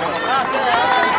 Ponte.